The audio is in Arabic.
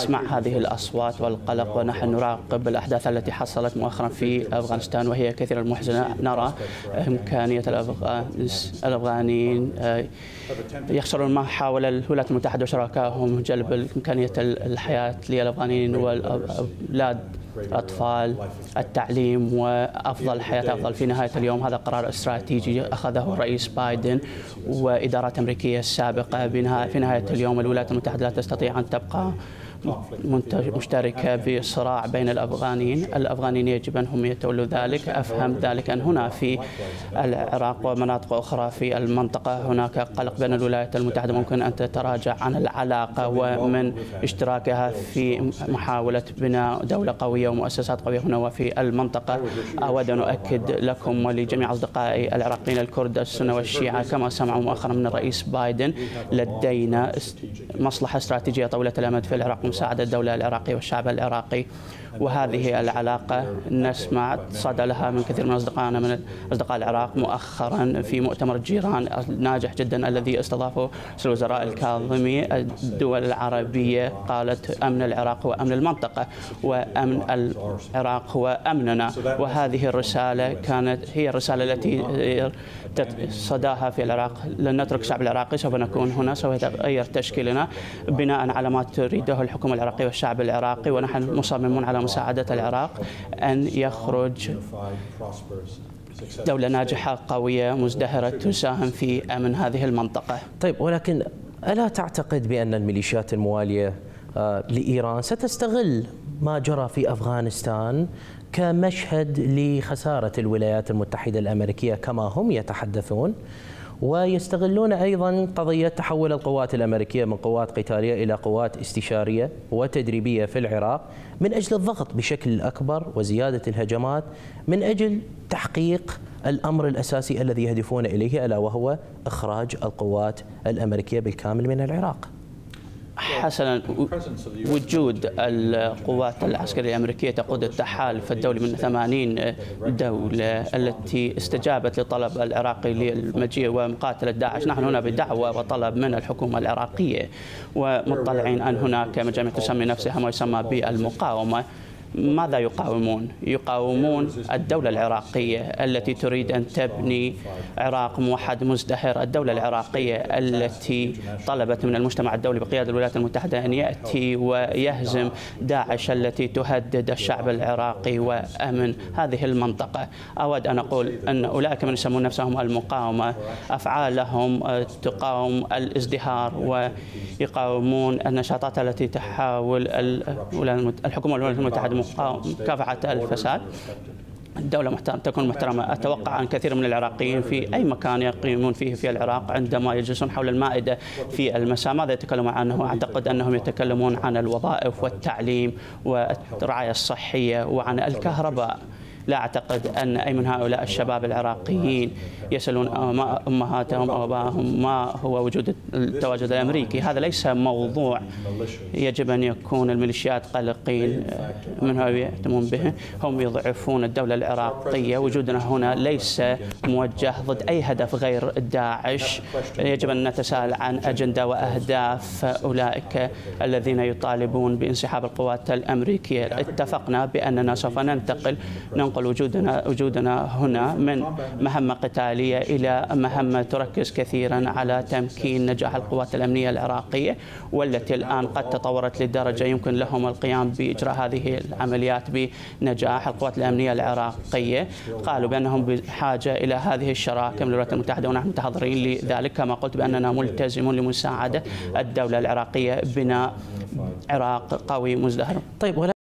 نسمع هذه الأصوات والقلق، ونحن نراقب الأحداث التي حصلت مؤخرا في أفغانستان، وهي كثيرا محزنة. نرى إمكانية الأفغانيين يخسرون ما حاول الولايات المتحدة وشركائهم جلب إمكانية الحياة للأفغانيين والأولاد، الأطفال، التعليم وأفضل حياة أفضل. في نهاية اليوم هذا قرار استراتيجي أخذه الرئيس بايدن وإدارات أمريكية السابقة. في نهاية اليوم الولايات المتحدة لا تستطيع أن تبقى مشتركة بصراع بين الأفغانيين. الأفغانيين يجب أنهم يتولوا ذلك. أفهم ذلك أن هنا في العراق ومناطق أخرى في المنطقة هناك قلق بين الولايات المتحدة، ممكن أن تتراجع عن العلاقة ومن اشتراكها في محاولة بناء دولة قوية ومؤسسات قوية هنا وفي المنطقة. أود أن أؤكد لكم ولجميع أصدقائي العراقيين الكرد السنة والشيعة كما سمعوا مؤخرا من الرئيس بايدن، لدينا مصلحة استراتيجية طويلة الأمد في العراق، مساعدة الدولة العراقية والشعب العراقي، وهذه العلاقة نسمع صدى لها من كثير من أصدقائنا من أصدقاء العراق مؤخرا في مؤتمر جيران ناجح جدا الذي استضافه رئيس الوزراء الكاظمي. الدول العربية قالت أمن العراق هو أمن المنطقة وأمن العراق هو أمننا، وهذه الرسالة كانت هي الرسالة التي صداها في العراق. لن نترك الشعب العراقي، سوف نكون هنا، سوف يتغير تشكيلنا بناء على ما تريده الحكومة العراقية والشعب العراقي، ونحن مصممون على مساعدة العراق أن يخرج دولة ناجحة قوية مزدهرة تساهم في أمن هذه المنطقة. طيب، ولكن ألا تعتقد بأن الميليشيات الموالية لإيران ستستغل ما جرى في أفغانستان كمشهد لخسارة الولايات المتحدة الأمريكية كما هم يتحدثون، ويستغلون أيضا قضية تحول القوات الأمريكية من قوات قتالية إلى قوات استشارية وتدريبية في العراق من أجل الضغط بشكل أكبر وزيادة الهجمات من أجل تحقيق الأمر الأساسي الذي يهدفون إليه، ألا وهو إخراج القوات الأمريكية بالكامل من العراق؟ حسنا، وجود القوات العسكرية الأمريكية تقود التحالف الدولي من 80 دولة التي استجابت لطلب العراقي للمجيء ومقاتلة داعش. نحن هنا بدعوة وطلب من الحكومة العراقية، ومطلعين أن هناك مجاميع تسمي نفسها ما يسمى بالمقاومة. ماذا يقاومون؟ يقاومون الدولة العراقية التي تريد أن تبني عراق موحد مزدهر، الدولة العراقية التي طلبت من المجتمع الدولي بقيادة الولايات المتحدة أن يأتي ويهزم داعش التي تهدد الشعب العراقي وأمن هذه المنطقة. أود أن أقول أن أولئك من يسمون نفسهم المقاومة أفعالهم تقاوم الازدهار ويقاومون النشاطات التي تحاول الحكومة الولايات المتحدة مكافحة الفساد. الدولة تكون محترمة. أتوقع أن كثير من العراقيين في أي مكان يقيمون فيه في العراق عندما يجلسون حول المائدة في المساء ماذا يتكلمون عنه؟ أعتقد أنهم يتكلمون عن الوظائف والتعليم والرعاية الصحية وعن الكهرباء. لا أعتقد أن أي من هؤلاء الشباب العراقيين يسألون أمهاتهم أو أبائهم ما هو وجود التواجد الأمريكي. هذا ليس موضوع يجب أن يكون الميليشيات قلقين منه ويهتمون به. هم يضعفون الدولة العراقية. وجودنا هنا ليس موجه ضد أي هدف غير داعش. يجب أن نتساءل عن أجندة وأهداف أولئك الذين يطالبون بانسحاب القوات الأمريكية. اتفقنا بأننا سوف ننقل وجودنا هنا من مهمة قتالية إلى مهمة تركز كثيرا على تمكين نجاح القوات الأمنية العراقية، والتي الآن قد تطورت لدرجة يمكن لهم القيام بإجراء هذه العمليات بنجاح. القوات الأمنية العراقية قالوا بأنهم بحاجة إلى هذه الشراكة من الولايات المتحدة، ونحن متحضرين لذلك. كما قلت بأننا ملتزمون لمساعدة الدولة العراقية بناء عراق قوي مزدهر. طيب.